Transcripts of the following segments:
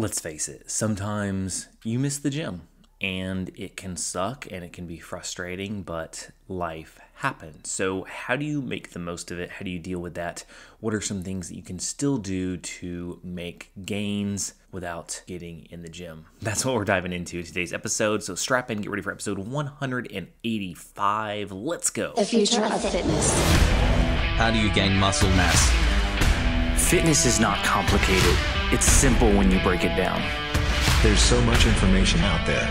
let's face it, sometimes you miss the gym and it can suck and it can be frustrating, but life happens. So how do you make the most of it? How do you deal with that? What are some things that you can still do to make gains without getting in the gym? That's what we're diving into in today's episode. So strap in, get ready for episode 185. Let's go. The future of fitness. How do you gain muscle mass? Fitness is not complicated. It's simple when you break it down. There's so much information out there.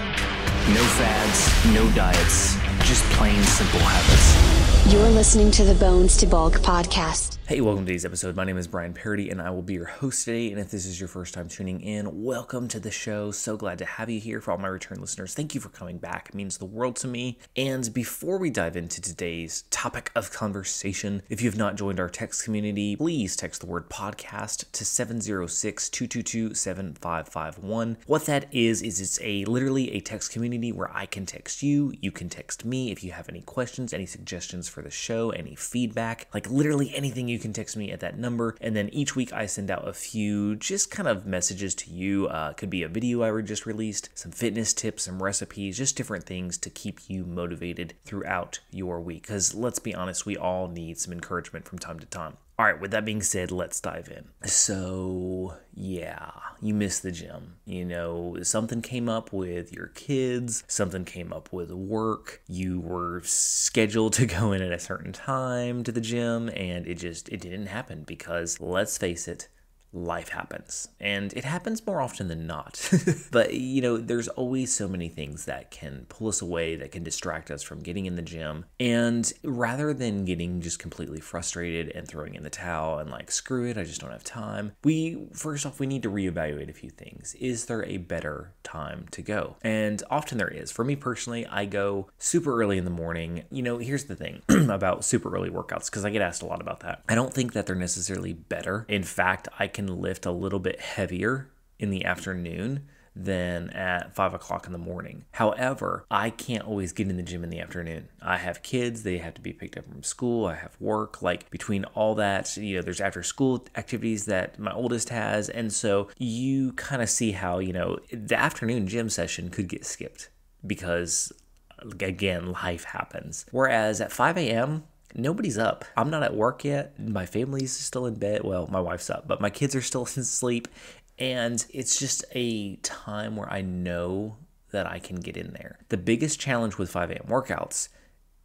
No fads, no diets, just plain simple habits. You're listening to the Bones to Bulk podcast. Hey, welcome to today's episode. My name is Brian Perdy and I will be your host today. And if this is your first time tuning in, welcome to the show. So glad to have you here. For all my return listeners, thank you for coming back. It means the world to me. And before we dive into today's topic of conversation, if you've not joined our text community, please text the word podcast to 706-222-7551. What that is it's literally a text community where I can text you. You can text me if you have any questions, any suggestions for the show, any feedback, like literally anything. You can text me at that number. And then each week I send out a few just kind of messages to you. Could be a video I just released, some fitness tips, some recipes, just different things to keep you motivated throughout your week. Because let's be honest, we all need some encouragement from time to time. All right, with that being said, let's dive in. So yeah, you miss the gym. You know, something came up with your kids, something came up with work. You were scheduled to go in at a certain time to the gym and it didn't happen because, let's face it, life happens, and it happens more often than not. But you know, there's always so many things that can pull us away, that can distract us from getting in the gym. And rather than getting just completely frustrated and throwing in the towel and like, screw it, I just don't have time, first off, we need to reevaluate a few things. Is there a better time to go? And often there is. For me personally, I go super early in the morning. You know, here's the thing about super early workouts, because I get asked a lot about that. I don't think that they're necessarily better. In fact, I can lift a little bit heavier in the afternoon than at 5 o'clock in the morning. However, I can't always get in the gym in the afternoon. I have kids, they have to be picked up from school, I have work, like between all that, you know, there's after school activities that my oldest has. And so you kind of see how, you know, the afternoon gym session could get skipped because, again, life happens. Whereas at 5 a.m., nobody's up. I'm not at work yet. My family's still in bed. Well, my wife's up, but my kids are still in sleep. And it's just a time where I know that I can get in there. The biggest challenge with 5 a.m. workouts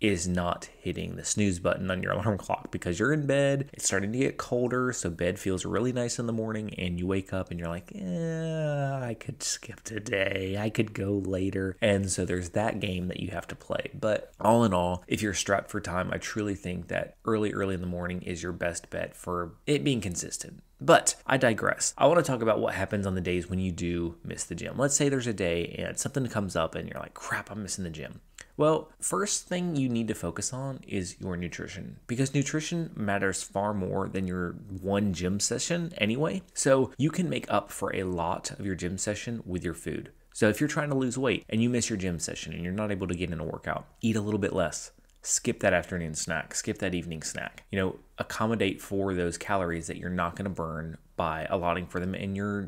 is not hitting the snooze button on your alarm clock, because you're in bed, it's starting to get colder, so bed feels really nice in the morning, and you wake up and you're like, I could skip today, I could go later. And so there's that game that you have to play. But all in all, if you're strapped for time, I truly think that early in the morning is your best bet for it being consistent. But I digress. I want to talk about what happens on the days when you do miss the gym. Let's say there's a day and something comes up and you're like, crap, I'm missing the gym. Well, first thing you need to focus on is your nutrition, because nutrition matters far more than your one gym session anyway. So you can make up for a lot of your gym session with your food. So if you're trying to lose weight and you miss your gym session and you're not able to get in a workout, eat a little bit less. Skip that afternoon snack, skip that evening snack. You know, accommodate for those calories that you're not going to burn by allotting for them in your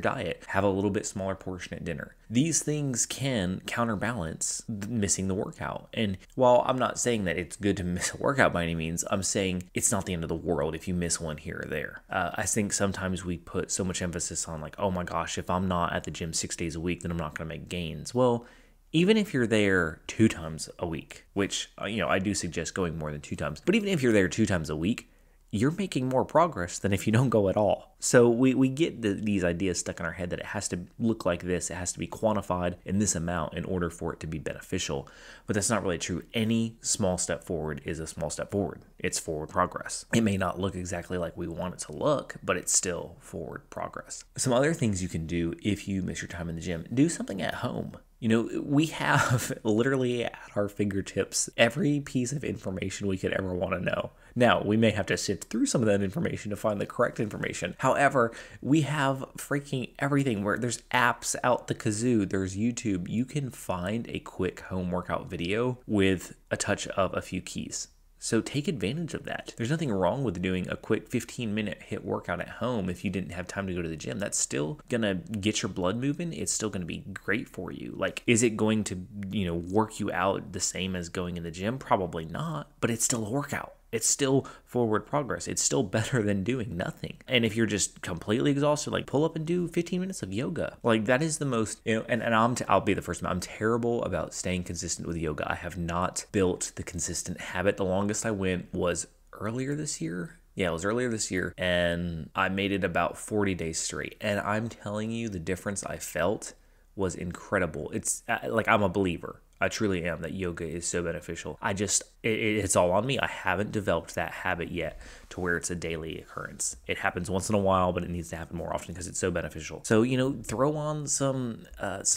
diet. Have a little bit smaller portion at dinner. These things can counterbalance missing the workout. And while I'm not saying that it's good to miss a workout by any means, I'm saying it's not the end of the world if you miss one here or there. I think sometimes we put so much emphasis on like, oh my gosh, if I'm not at the gym 6 days a week, then I'm not going to make gains. Well, even if you're there 2 times a week, which, you know, I do suggest going more than 2 times, but even if you're there 2 times a week, you're making more progress than if you don't go at all. So we get these ideas stuck in our head that it has to look like this, it has to be quantified in this amount in order for it to be beneficial, but that's not really true. Any small step forward is a small step forward. It's forward progress. It may not look exactly like we want it to look, but it's still forward progress. Some other things you can do if you miss your time in the gym, do something at home. You know, we have literally at our fingertips every piece of information we could ever want to know. Now, we may have to sift through some of that information to find the correct information. However, we have freaking everything. Where there's apps out the kazoo, there's YouTube. You can find a quick home workout video with a touch of a few keys. So take advantage of that. There's nothing wrong with doing a quick 15-minute HIIT workout at home if you didn't have time to go to the gym. That's still gonna get your blood moving. It's still gonna be great for you. Like, is it going to, you know, work you out the same as going in the gym? Probably not, but it's still a workout. It's still forward progress. It's still better than doing nothing. And if you're just completely exhausted, like, pull up and do 15 minutes of yoga. Like, that is the most, you know, I'll be the first one. I'm terrible about staying consistent with yoga. I have not built the consistent habit. The longest I went was earlier this year. Yeah, it was earlier this year, and I made it about 40 days straight. And I'm telling you, the difference I felt was incredible. It's like, I'm a believer. I truly am, that yoga is so beneficial. I just, it's all on me. I haven't developed that habit yet to where it's a daily occurrence. It happens once in a while, but it needs to happen more often because it's so beneficial. So, you know, throw on some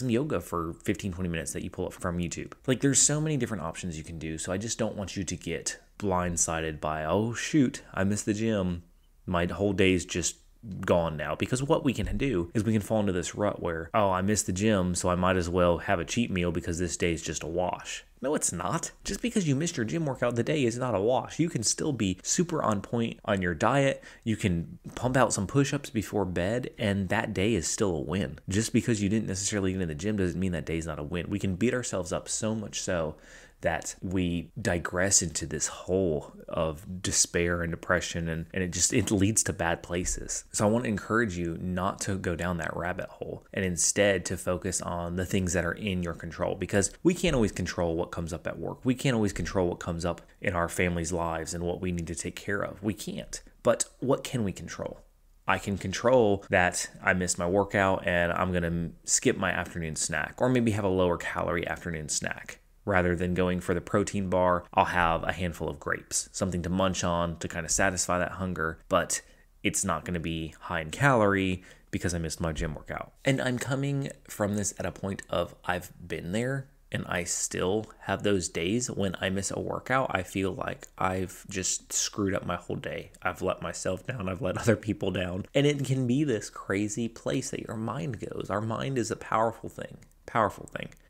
yoga for 15, 20 minutes that you pull up from YouTube. Like, there's so many different options you can do. So I just don't want you to get blindsided by, oh shoot, I missed the gym. My whole day's just gone now, because what we can do is we can fall into this rut where, oh, I missed the gym, so I might as well have a cheat meal because this day is just a wash. No, it's not. Just because you missed your gym workout, the day is not a wash. You can still be super on point on your diet. You can pump out some push-ups before bed, and that day is still a win. Just because you didn't necessarily get in the gym doesn't mean that day is not a win. We can beat ourselves up so much so that we digress into this hole of despair and depression, and it leads to bad places. So I want to encourage you not to go down that rabbit hole, and instead to focus on the things that are in your control, because we can't always control what comes up at work. We can't always control what comes up in our families' lives and what we need to take care of. We can't. But what can we control? I can control that I missed my workout and I'm gonna skip my afternoon snack, or maybe have a lower calorie afternoon snack. Rather than going for the protein bar, I'll have a handful of grapes, something to munch on to kind of satisfy that hunger, but it's not going to be high in calorie because I missed my gym workout. And I'm coming from this at a point of, I've been there, and I still have those days when I miss a workout. I feel like I've just screwed up my whole day. I've let myself down. I've let other people down. And it can be this crazy place that your mind goes. Our mind is a powerful thing.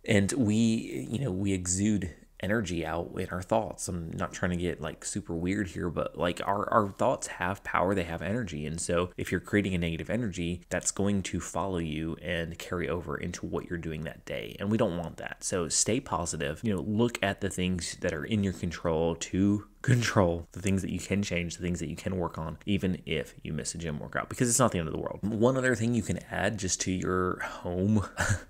And we exude energy out in our thoughts. I'm not trying to get like super weird here, but like our thoughts have power, they have energy. And so if you're creating a negative energy, that's going to follow you and carry over into what you're doing that day. And we don't want that. So stay positive, you know, look at the things that are in your control to control, the things that you can change, the things that you can work on, even if you miss a gym workout, because it's not the end of the world. One other thing you can add just to your home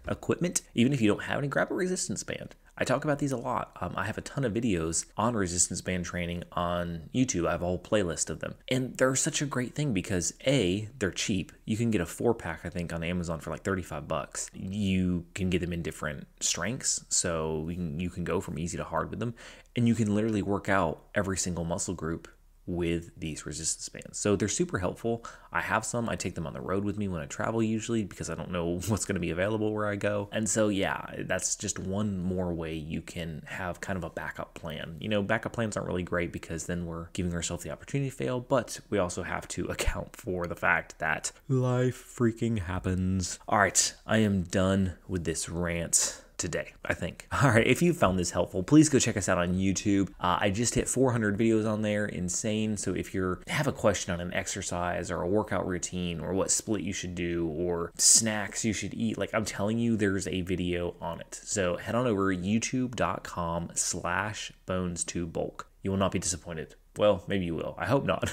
equipment, even if you don't have any, grab a resistance band. I talk about these a lot. I have a ton of videos on resistance band training on YouTube. I have a whole playlist of them. And they're such a great thing because A, they're cheap. You can get a 4-pack, I think, on Amazon for like $35. You can get them in different strengths. So you can go from easy to hard with them. And you can literally work out every single muscle group with these resistance bands. So they're super helpful. I have some. I take them on the road with me when I travel usually, because I don't know what's going to be available where I go. And so yeah, that's just one more way you can have kind of a backup plan. You know, backup plans aren't really great because then we're giving ourselves the opportunity to fail, but we also have to account for the fact that life freaking happens. All right, I am done with this rant today, I think. All right, if you found this helpful, please go check us out on YouTube. I just hit 400 videos on there, insane. So if you have a question on an exercise or a workout routine or what split you should do or snacks you should eat, like I'm telling you, there's a video on it. So head on over youtube.com/bones2bulk. You will not be disappointed. Well, maybe you will. I hope not.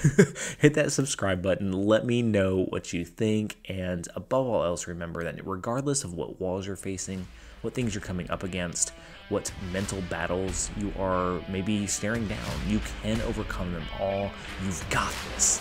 Hit that subscribe button. Let me know what you think. And above all else, remember that regardless of what walls you're facing, what things you're coming up against, what mental battles you are maybe staring down, you can overcome them all. You've got this.